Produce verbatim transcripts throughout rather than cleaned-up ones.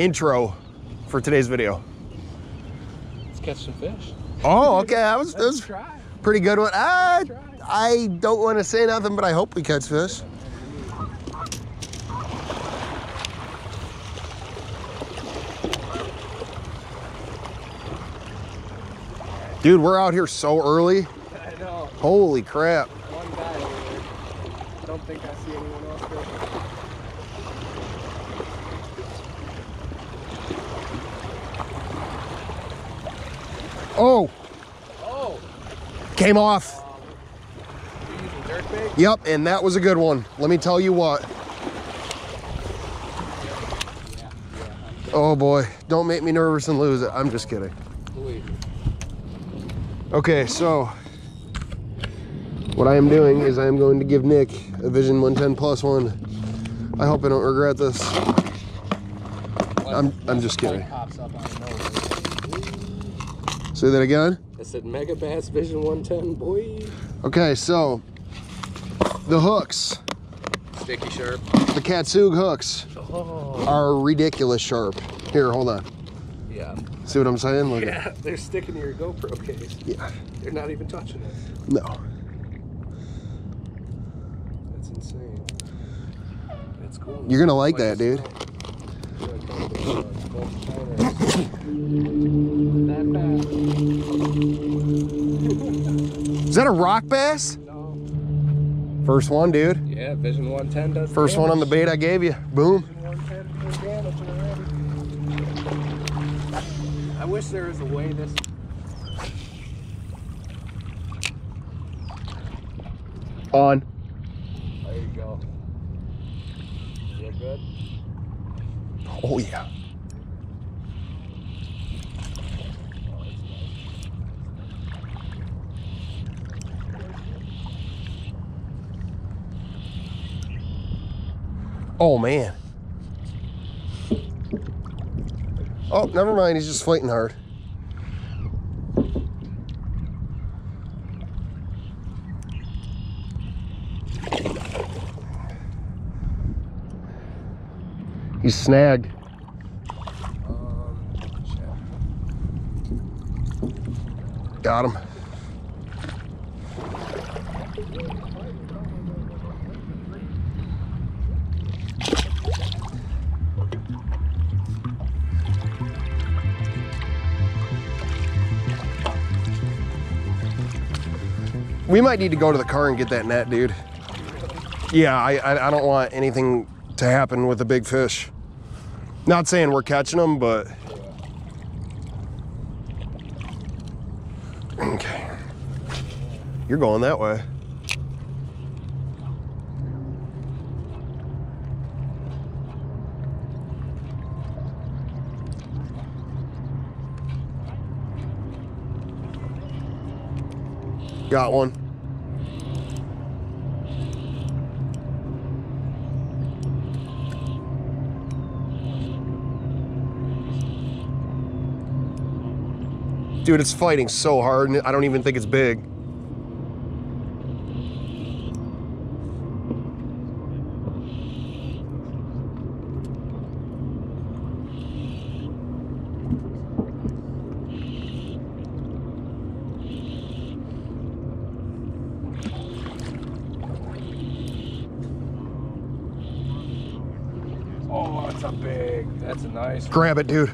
intro for today's video? Let's catch some fish. Oh, okay. That was, that was a pretty good one. I, I don't want to say nothing, but I hope we catch fish. Dude, we're out here so early. I know. Holy crap. One guy over there. I don't think I see anyone else there. Oh. Oh. Came off. Um, you using dirt bait? Yep, and that was a good one. Let me tell you what. Yeah, yeah, oh boy. Don't make me nervous and lose it. I'm just kidding. Believe me. Okay, so what I am doing is I am going to give Nick a Vision one ten plus one. I hope I don't regret this. I'm I'm just kidding. Say that again? I said Megabass Vision one ten, boy. Okay, so the hooks. Sticky sharp. The Katsug hooks oh. are ridiculous sharp. Here, hold on. Yeah. See what I'm saying? Look yeah, they're sticking to your GoPro case. Yeah. They're not even touching it. No. That's insane. That's cool. You're going to like that, dude. Is that a rock bass? No. First one, dude. Yeah, Vision one ten does. First damage. One on the bait I gave you. Boom. I wish there was a way this. On. There you go. Is that good? Oh, yeah. Oh, man. Oh, never mind. He's just fighting hard. He's snagged. Um, Got him. We might need to go to the car and get that net, dude. Yeah, I, I, I don't want anything to happen with a big fish. Not saying we're catching them, but... Okay. You're going that way. Got one. Dude, it's fighting so hard, and I don't even think it's big. Oh, that's a big, that's a nice one. Grab it, dude.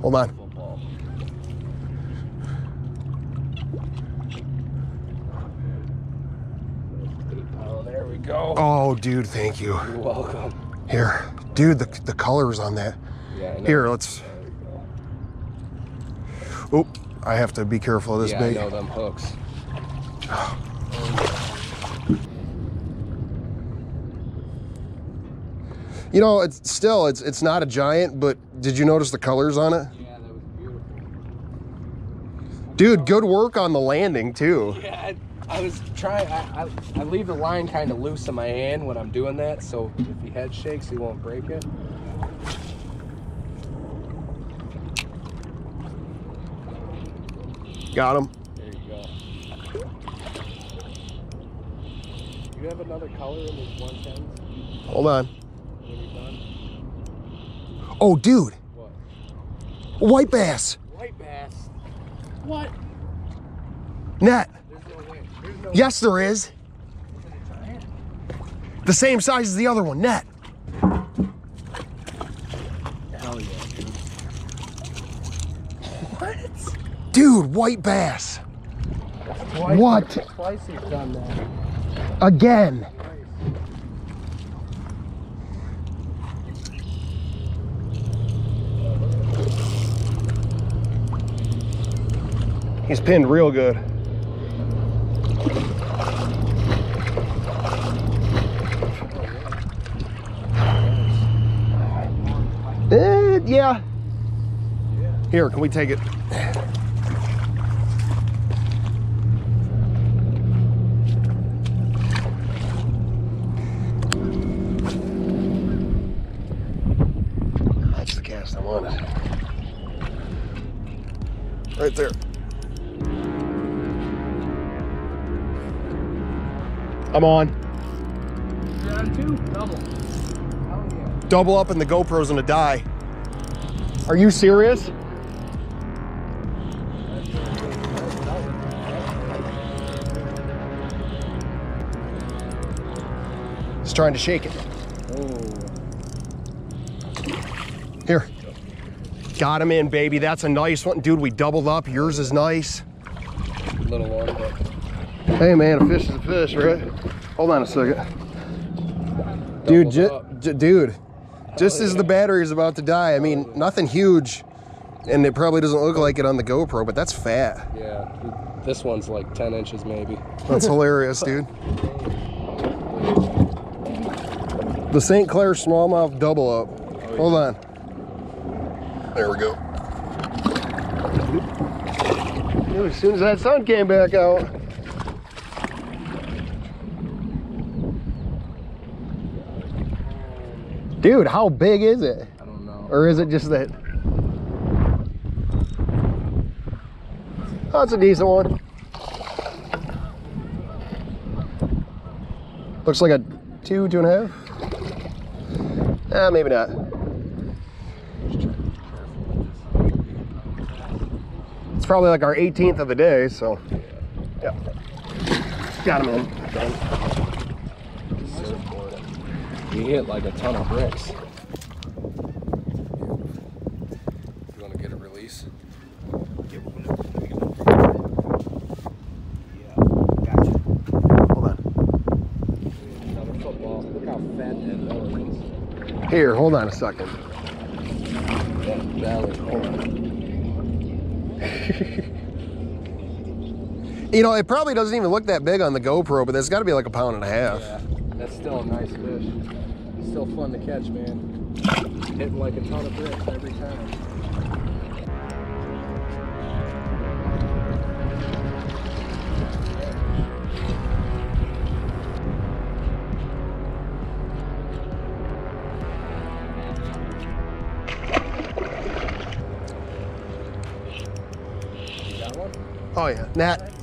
Hold on. Oh, there we go. Oh, dude, thank you. You're welcome. Here. Dude, the, the colors on that. Yeah, I know. Here, let's. Oh, I have to be careful of this yeah, bait. I know them hooks. You know, it's still it's it's not a giant, but did you notice the colors on it? Yeah, that was beautiful. Dude, good work on the landing too. Yeah, I, I was trying. I, I I leave the line kind of loose in my hand when I'm doing that, so if he head shakes, he won't break it. Got him. There you go. Do you have another color in these one tens? Hold on. When you're done. Oh, dude. What? White bass. White bass. What? Net. There's no way. There's no yes, way. There is. The same size as the other one. Net. Hell yeah, dude. What? Dude, white bass. Twice, what? Twice he's done that. Again. Twice. He's pinned real good. Uh, yeah. Here, can we take it? Right there. I'm on. You're on two? Double. Hell yeah. Double up and the GoPro's gonna die. Are you serious? It's trying to shake it. Oh. Here. Got him in, baby. That's a nice one. Dude, we doubled up. Yours is nice. A little long, but... Hey, man, a fish is a fish, right? Hold on a second. Dude, ju dude, just as the battery is about to die, I mean, nothing huge, and it probably doesn't look like it on the GoPro, but that's fat. Yeah, this one's like ten inches maybe. That's hilarious, dude. The Saint Clair Smallmouth double up. Oh, yeah. Hold on. There we go. Dude, as soon as that sun came back out. Dude, how big is it? I don't know. Or is it just that? That's a decent one. Looks like a two, two and a half. Ah, maybe not. Probably like our eighteenth of the day, so yeah. Got him in. You hit like a ton of bricks. You want to get a release? Yeah, gotcha. Hold on. Another football. Look how fat that is. Here, hold on a second. That was horrible. You know, it probably doesn't even look that big on the GoPro, but that's got to be like a pound and a half. Yeah, that's still a nice fish. It's still fun to catch, man. Hitting like a ton of bricks every time. Oh yeah, Nat.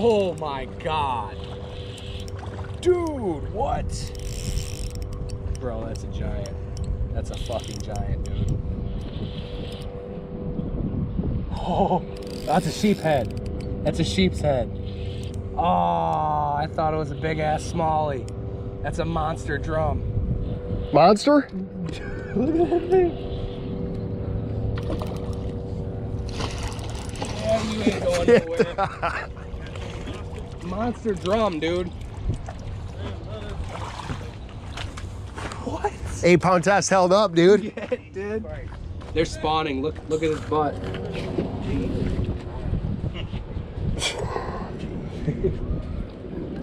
Oh my God. Dude, what? Bro, that's a giant. That's a fucking giant, dude. Oh, that's a sheep head. That's a sheep's head. Oh, I thought it was a big ass smallie. That's a monster drum. Monster? Look at that thing. Yeah, you ain't going nowhere. Monster drum, dude. What? Eight pound test held up, dude. Yeah, it did. They're spawning. Look, look at his butt.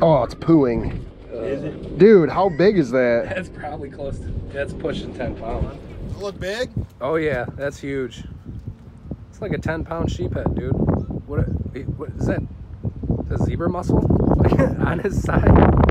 Oh, it's pooing. Uh, is it? Dude, how big is that? That's probably close to, that's pushing ten pounds. Does it look big? Oh yeah, that's huge. It's like a ten pound sheep head, dude. What, what is that? A zebra mussel on his side?